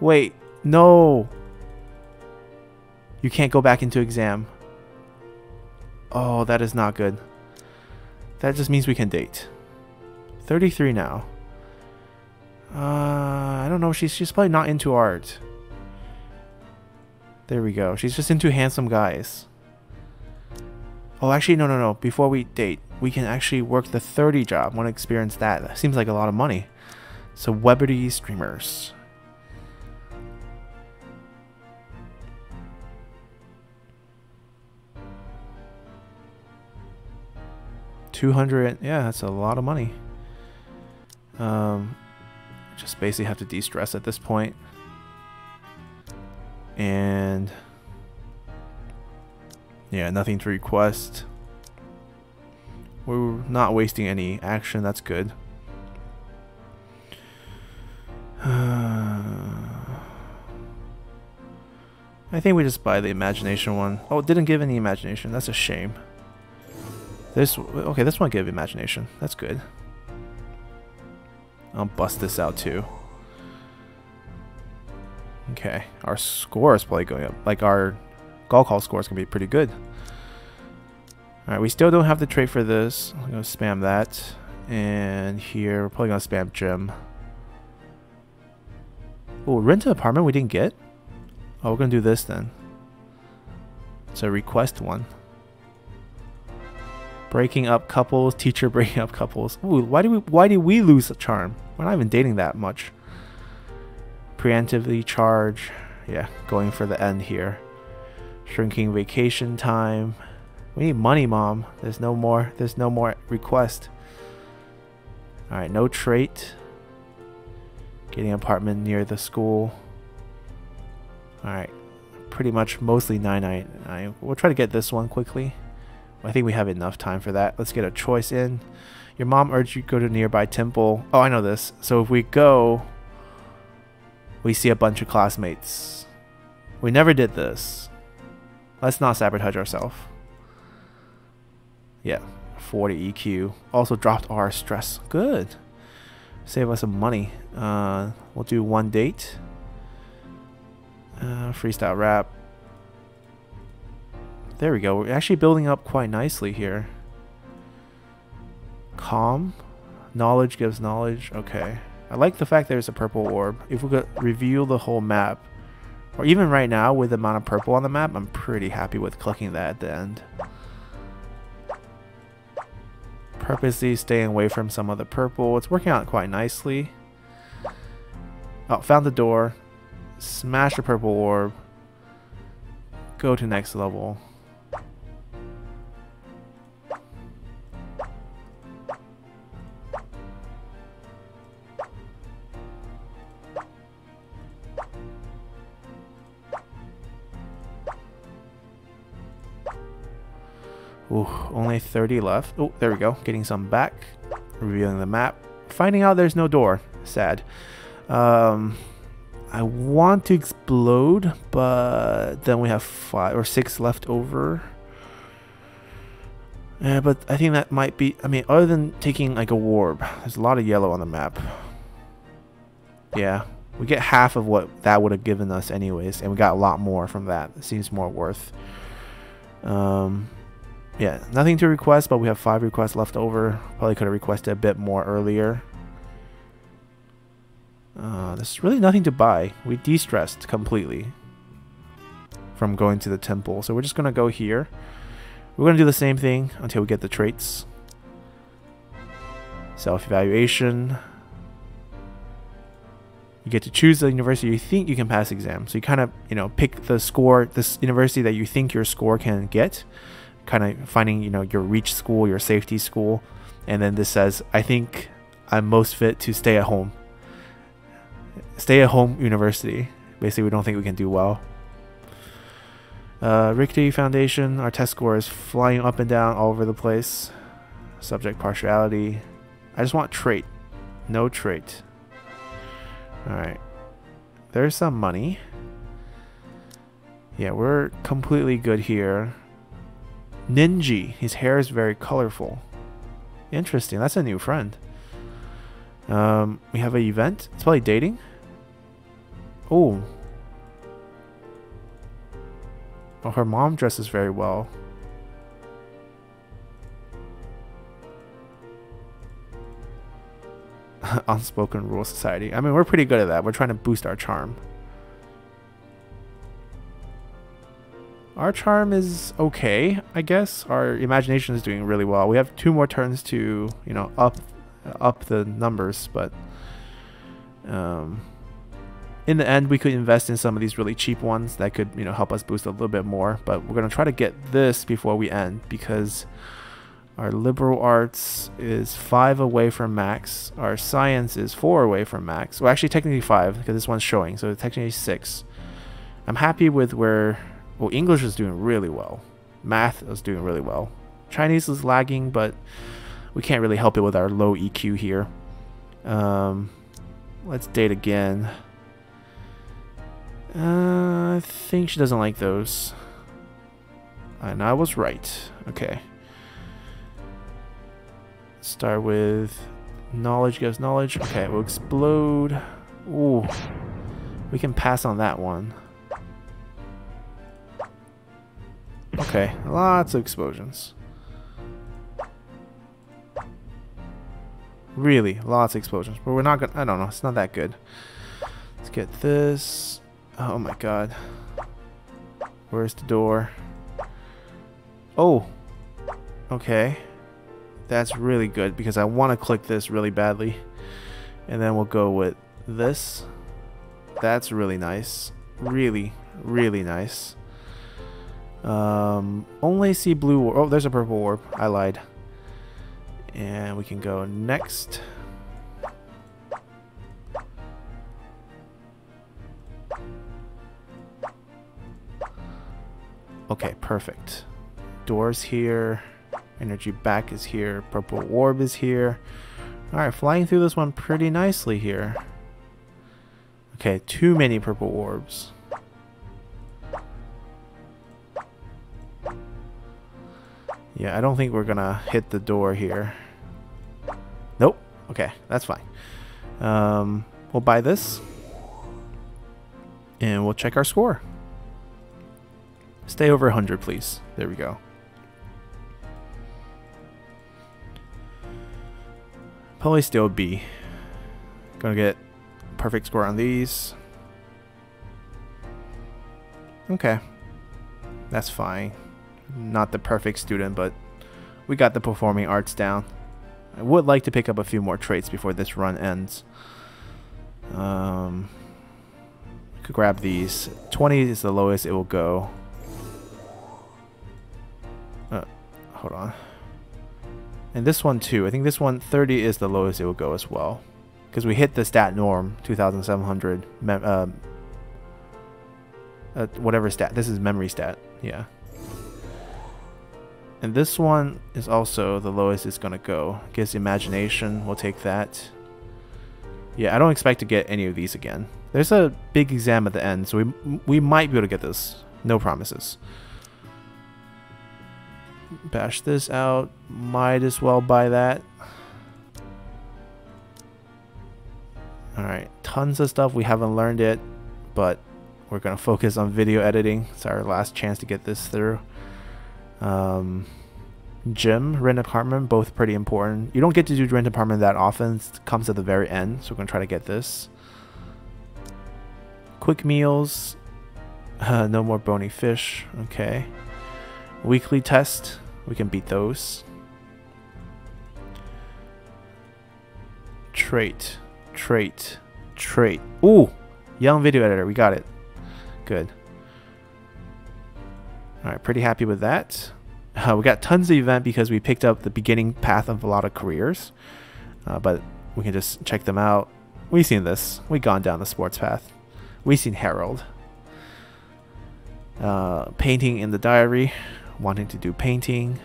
Wait, no! You can't go back into exam. Oh, that is not good. That just means we can date. thirty-three now. Uh, I don't know. She's, she's probably not into art. There we go. She's just into handsome guys. Oh, actually, no, no, no. Before we date, we can actually work the thirty job. Want to experience that. That seems like a lot of money. Celebrity streamers. two hundred. Yeah, that's a lot of money. Um, just basically have to de-stress at this point. And yeah, nothing to request. We're not wasting any action. That's good. I think we just buy the imagination one. Oh, it didn't give any imagination. That's a shame. This, okay, this one gave imagination. That's good. I'll bust this out too. Okay, our score is probably going up. Like our Gaokao score is going to be pretty good. Alright, we still don't have the trait for this. I'm going to spam that. And here, we're probably going to spam gym. Oh, rent an apartment we didn't get? Oh, we're going to do this then. So request one. Breaking up couples, teacher breaking up couples. Ooh, why do we why do we lose a charm? We're not even dating that much. Preemptively charge. Yeah, going for the end here. Shrinking vacation time. We need money, Mom. There's no more there's no more request. Alright, no trait. Getting an apartment near the school. Alright. Pretty much mostly nine nine nine. We'll try to get this one quickly. I think we have enough time for that. Let's get a choice in. Your mom urged you to go to a nearby temple. Oh, I know this. So if we go, we see a bunch of classmates. We never did this. Let's not sabotage ourselves. Yeah, forty E Q. Also dropped our stress. Good. Save us some money. Uh, we'll do one date. Uh, freestyle rap. There we go. We're actually building up quite nicely here. Calm. Knowledge gives knowledge. Okay. I like the fact there's a purple orb. If we could reveal the whole map, or even right now with the amount of purple on the map, I'm pretty happy with clicking that at the end. Purposely staying away from some of the purple. It's working out quite nicely. Oh, found the door. Smash the purple orb. Go to next level. Ooh, only thirty left. Oh, there we go. Getting some back. Revealing the map. Finding out there's no door. Sad. Um, I want to explode, but then we have five or six left over. Yeah, but I think that might be... I mean, other than taking like a warp, there's a lot of yellow on the map. Yeah, we get half of what that would have given us anyways, and we got a lot more from that. It seems more worth. Um, yeah, nothing to request, but we have five requests left over. Probably could have requested a bit more earlier. Uh, there's really nothing to buy. We de-stressed completely from going to the temple. So we're just going to go here. We're going to do the same thing until we get the traits. Self-evaluation. You get to choose the university you think you can pass exam. So you kind of, you know, pick the score, this university that you think your score can get. Kind of finding, you know, your reach school, your safety school. And then this says, I think I'm most fit to stay at home. Stay at home university. Basically, we don't think we can do well. Uh, Rickety Foundation, our test score is flying up and down all over the place. Subject partiality. I just want trait. No trait. Alright. There's some money. Yeah, we're completely good here. Ninji. His hair is very colorful. Interesting. That's a new friend. Um, we have an event. It's probably dating. Oh. Oh, her mom dresses very well. Unspoken rule society. I mean, we're pretty good at that. We're trying to boost our charm. Our charm is okay, I guess. Our imagination is doing really well. We have two more turns to, you know, up, up the numbers, but um. In the end, we could invest in some of these really cheap ones that could, you know, help us boost a little bit more. But we're going to try to get this before we end because our liberal arts is five away from max. Our science is four away from max. Well, actually, technically five because this one's showing. So it's technically six. I'm happy with where... Well, English is doing really well. Math is doing really well. Chinese is lagging, but we can't really help it with our low E Q here. Um, let's date again. Uh, I think she doesn't like those. And I was right. Okay. Start with knowledge gives knowledge. Okay, we'll explode. Ooh. We can pass on that one. Okay, lots of explosions. Really, lots of explosions. But we're not gonna... I don't know. It's not that good. Let's get this... Oh my god. Where's the door? Oh. Okay. That's really good because I want to click this really badly. And then we'll go with this. That's really nice. Really, really nice. Um, only see blue warp. Oh, there's a purple warp. I lied. And we can go next. Okay, perfect. Doors here. Energy back is here. Purple orb is here. Alright, flying through this one pretty nicely here. Okay, too many purple orbs. Yeah, I don't think we're gonna hit the door here. Nope. Okay, that's fine. Um, we'll buy this. And we'll check our score. Stay over one hundred, please. There we go. Probably still B. Gonna get perfect score on these. Okay. That's fine. Not the perfect student, but we got the performing arts down. I would like to pick up a few more traits before this run ends. Um, could grab these. twenty is the lowest it will go. Hold on. And this one too. I think this one, thirty is the lowest it will go as well. Because we hit the stat norm, two thousand seven hundred. Uh, uh, whatever stat. This is memory stat. Yeah. And this one is also the lowest it's gonna go. Guess imagination, we'll take that. Yeah, I don't expect to get any of these again. There's a big exam at the end, so we, we might be able to get this. No promises. Bash this out. Might as well buy that. Alright, tons of stuff. We haven't learned it, but we're going to focus on video editing. It's our last chance to get this through. Um, gym, rent apartment, both pretty important. You don't get to do rent apartment that often. It comes at the very end, so we're going to try to get this. Quick meals. Uh, no more bony fish. Okay. Weekly test. We can beat those. Trait. Trait. Trait. Ooh! Young video editor. We got it. Good. Alright, pretty happy with that. Uh, we got tons of event because we picked up the beginning path of a lot of careers. Uh, but we can just check them out. We've seen this. We've gone down the sports path. We've seen Harold. Uh, painting in the diary. Wanting to do painting.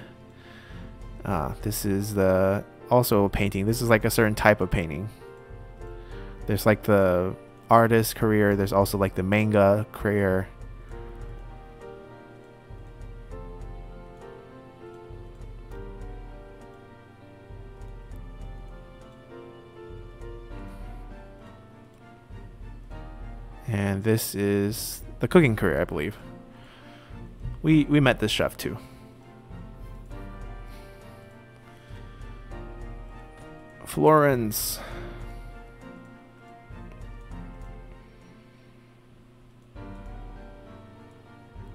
Uh, this is the also painting. This is like a certain type of painting. There's like the artist career. There's also like the manga career. And this is the cooking career, I believe. We, we met this chef too. Florence.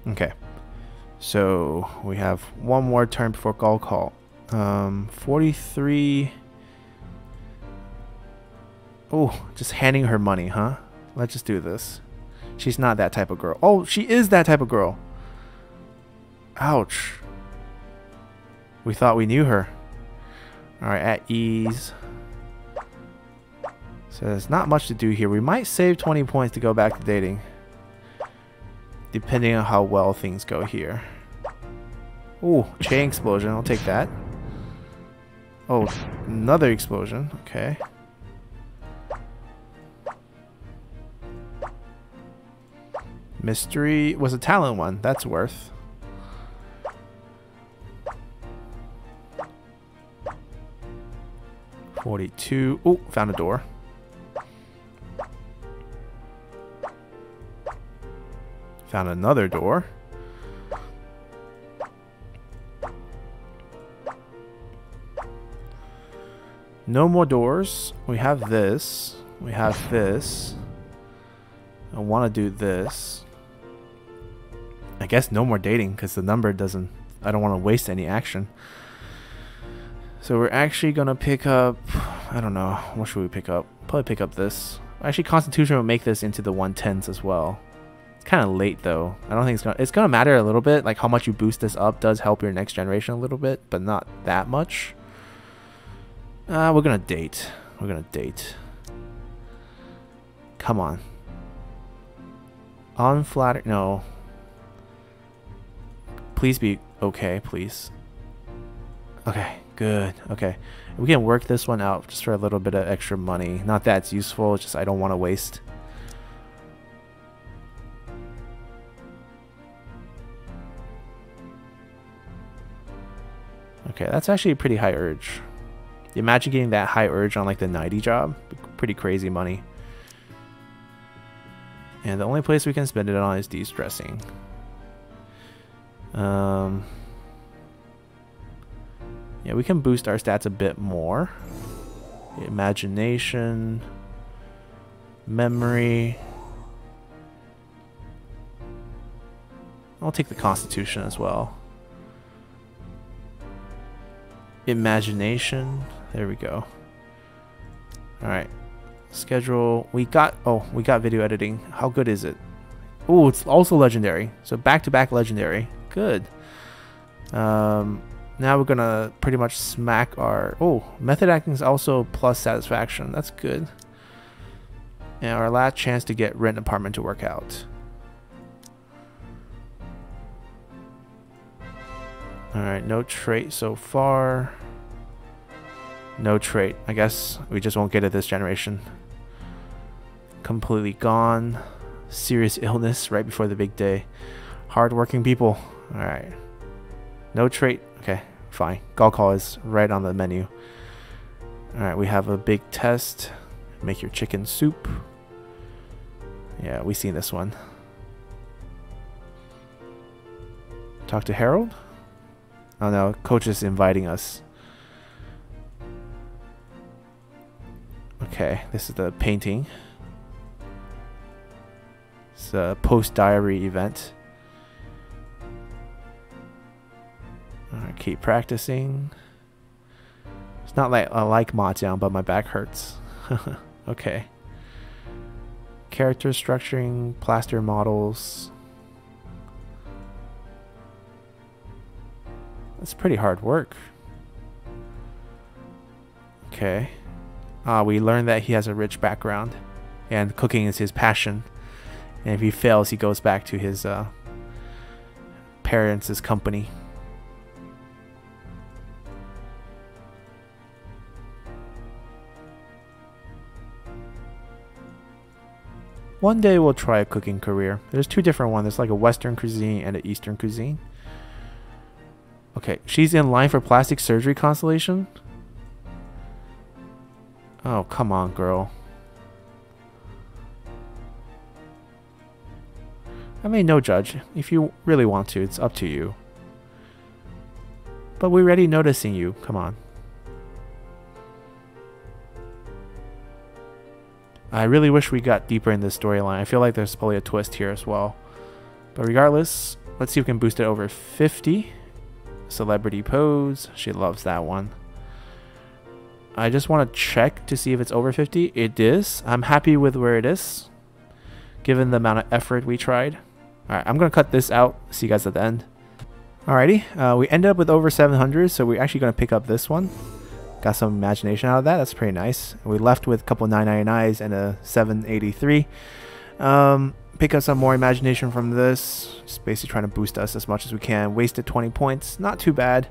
Okay, so we have one more turn before Gaokao. Um, forty-three. Oh, just handing her money, huh? Let's just do this. She's not that type of girl. Oh, she is that type of girl. Ouch. We thought we knew her. All right, at ease. So there's not much to do here. We might save twenty points to go back to dating. Depending on how well things go here. Ooh, chain explosion. I'll take that. Oh, another explosion. Okay. Mystery was a talent one. That's worth. forty-two. Ooh, found a door. Found another door. No more doors. We have this. We have this. I want to do this. I guess no more dating because the number doesn't... I don't want to waste any action. So we're actually going to pick up... I don't know. What should we pick up? Probably pick up this. Actually, Constitution will make this into the one tens as well. It's kind of late though. I don't think it's gonna it's gonna matter a little bit. Like how much you boost this up does help your next generation a little bit, but not that much. Uh, we're gonna date. We're gonna date. Come on. Unflatter. No. Please be okay, please. Okay, good. Okay, we can work this one out just for a little bit of extra money. Not that it's useful. It's just I don't want to waste. Okay, that's actually a pretty high urge. Imagine getting that high urge on like the ninety job. Pretty crazy money. And the only place we can spend it on is de-stressing. Um, yeah, we can boost our stats a bit more. Imagination. Memory. I'll take the Constitution as well. Imagination. There we go. All right. Schedule. We got. Oh, we got video editing. How good is it? Oh, it's also legendary. So back to back legendary. Good. Um, now we're gonna pretty much smack our. Oh, method acting is also plus satisfaction. That's good. And our last chance to get rent apartment to work out. All right, no trait so far. No trait. I guess we just won't get it this generation. Completely gone. Serious illness right before the big day. Hardworking people. All right. No trait. Okay, fine. Gaokao is right on the menu. All right, we have a big test. Make your chicken soup. Yeah, we seen this one. Talk to Harold? Oh no, coach is inviting us. Okay, this is the painting. It's a post-diary event. Alright, keep practicing. It's not like I like mahjong, but my back hurts. Okay. Character structuring, plaster models. That's pretty hard work. Okay. Uh, we learned that he has a rich background and cooking is his passion. And if he fails, he goes back to his uh, parents' company. One day we'll try a cooking career. There's two different ones. There's like a Western cuisine and an Eastern cuisine. Okay, she's in line for plastic surgery consultation. Oh, come on, girl. I mean, no judge. If you really want to, it's up to you. But we're already noticing you. Come on. I really wish we got deeper in this storyline. I feel like there's probably a twist here as well. But regardless, let's see if we can boost it over fifty. Celebrity pose. She loves that one. I just want to check to see if it's over fifty. It is. I'm happy with where it is, given the amount of effort we tried. All right, I'm going to cut this out. See you guys at the end. Alrighty, uh, we ended up with over seven hundred, so we're actually going to pick up this one. Got some imagination out of that. That's pretty nice. We left with a couple nine ninety-nines and a seven eighty-three. Um, pick up some more imagination from this. Just basically trying to boost us as much as we can. Wasted twenty points. Not too bad.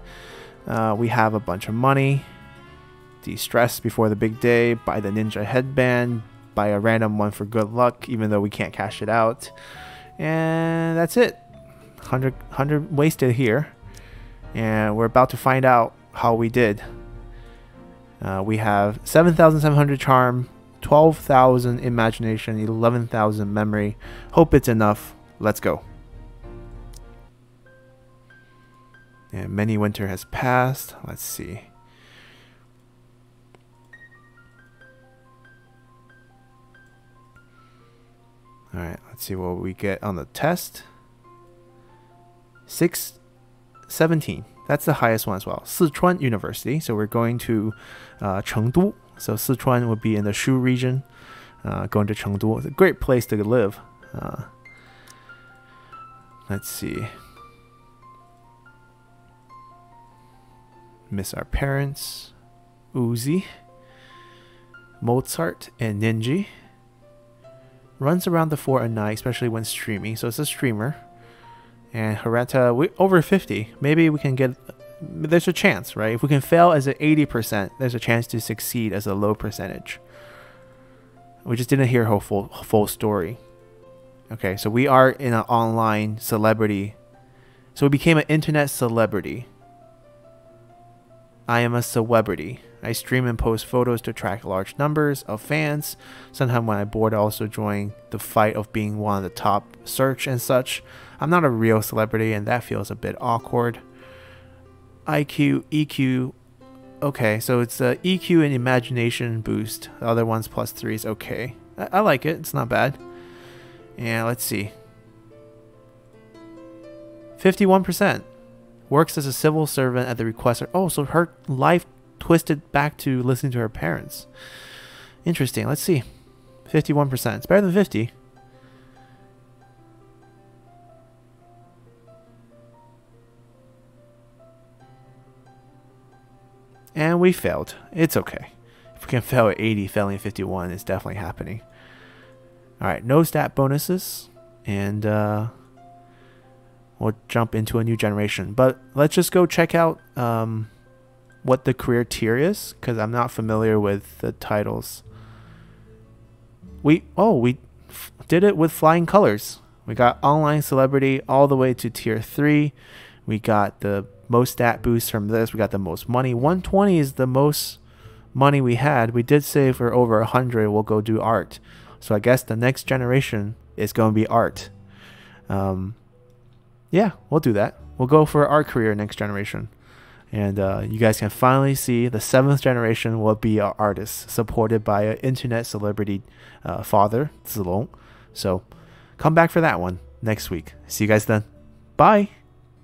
Uh, we have a bunch of money. De-stress before the big day. Buy the ninja headband. Buy a random one for good luck, even though we can't cash it out. And that's it. one hundred, one hundred wasted here. And we're about to find out how we did. Uh, we have seven thousand seven hundred charm, twelve thousand imagination, eleven thousand memory. Hope it's enough. Let's go. And many winter has passed. Let's see. All right, let's see what we get on the test. six seventeen. That's the highest one as well. Sichuan University. So we're going to uh, Chengdu. So Sichuan would be in the Shu region. Uh, going to Chengdu. It's a great place to live. Uh, let's see. Miss our parents. Uzi. Mozart and Ninji. Runs around the four at night, especially when streaming. So it's a streamer. And Hirata, we're over fifty. Maybe we can get... There's a chance, right? If we can fail as an eighty percent, there's a chance to succeed as a low percentage. We just didn't hear her full, full story. Okay, so we are in an online celebrity. So we became an internet celebrity. I am a celebrity. I stream and post photos to attract large numbers of fans. Sometimes when I'm bored, I also join the fight of being one of the top search and such. I'm not a real celebrity and that feels a bit awkward. I Q, E Q. Okay, so it's uh, E Q and imagination boost. The other one's plus three is okay. I, I like it. It's not bad. Yeah, let's see. fifty-one percent. Works as a civil servant at the request of... Oh, so her life... twisted back to listening to her parents. Interesting. Let's see. fifty-one percent. It's better than fifty. And we failed. It's okay. If we can fail at eighty, failing at fifty-one is definitely happening. Alright, no stat bonuses. And uh, we'll jump into a new generation. But let's just go check out um, what the career tier is, because I'm not familiar with the titles. We oh we f did it with flying colors. We got online celebrity all the way to tier three. We got the most stat boost from this. We got the most money. one twenty is the most money we had. We did say for over one hundred we'll go do art. So I guess the next generation is going to be art. Um, yeah, we'll do that. We'll go for our career next generation. And uh, you guys can finally see the seventh generation will be an artist supported by an internet celebrity uh, father, Zilong. So come back for that one next week. See you guys then. Bye.